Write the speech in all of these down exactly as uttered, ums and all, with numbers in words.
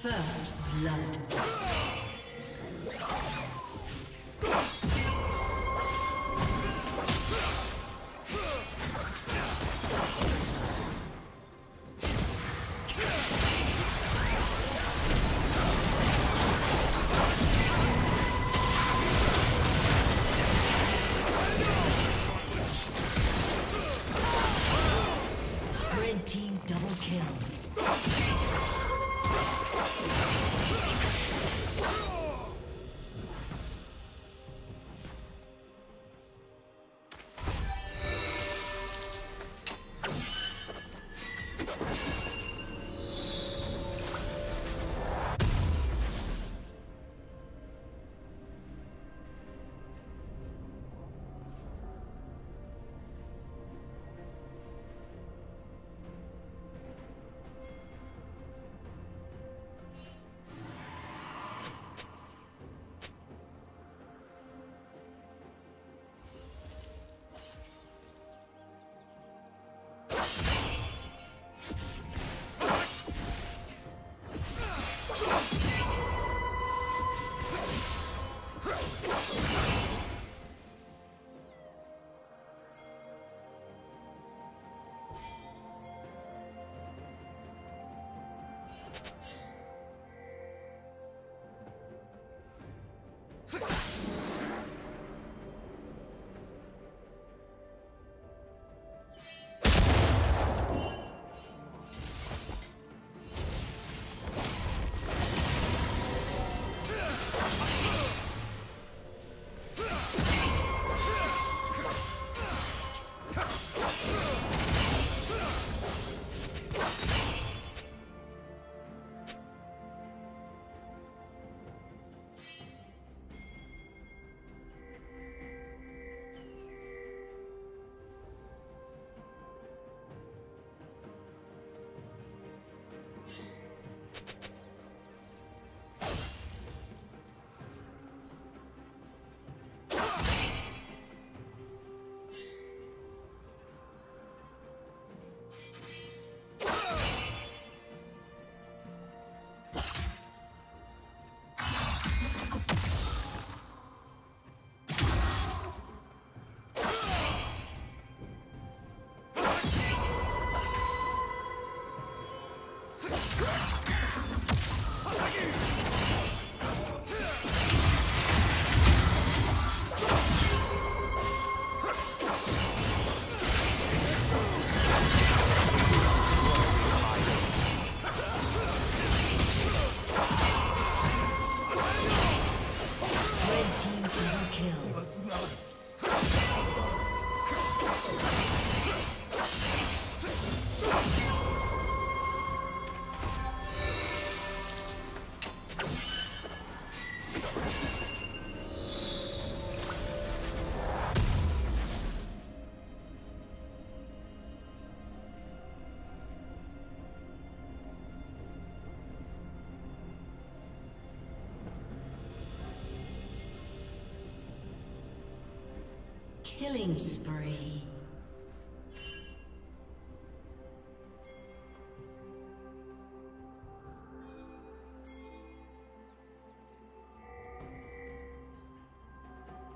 First blood. Killing spree.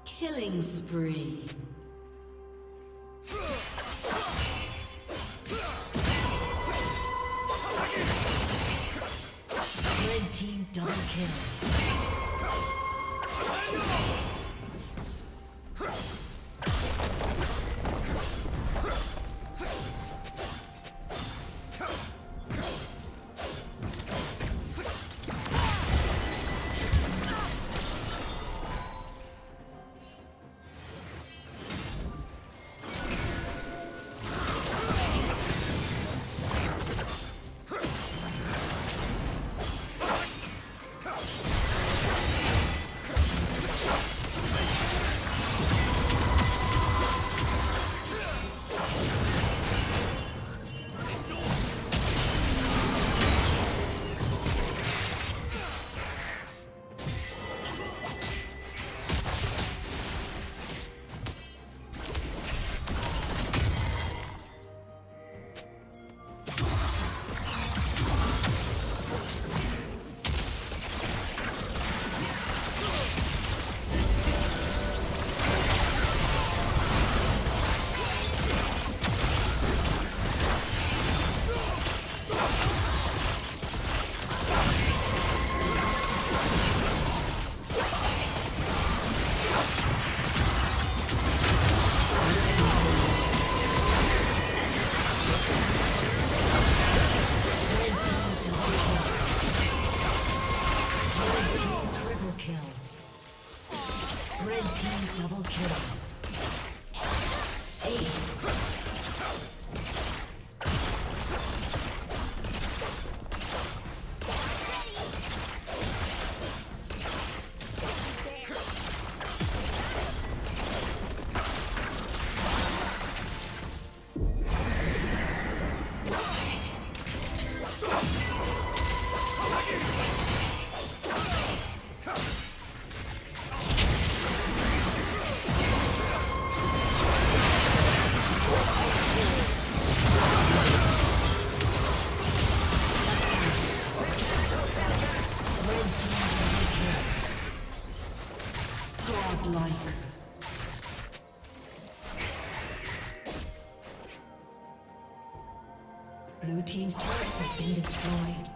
Killing spree. Red team double kill. strike. Blue team's turret has been destroyed.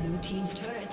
Blue team's turret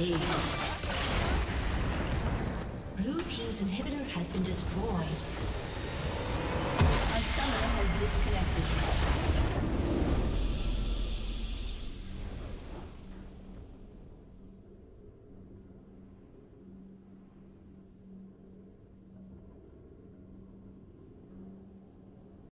Days. Blue team's inhibitor has been destroyed. A summoner has disconnected.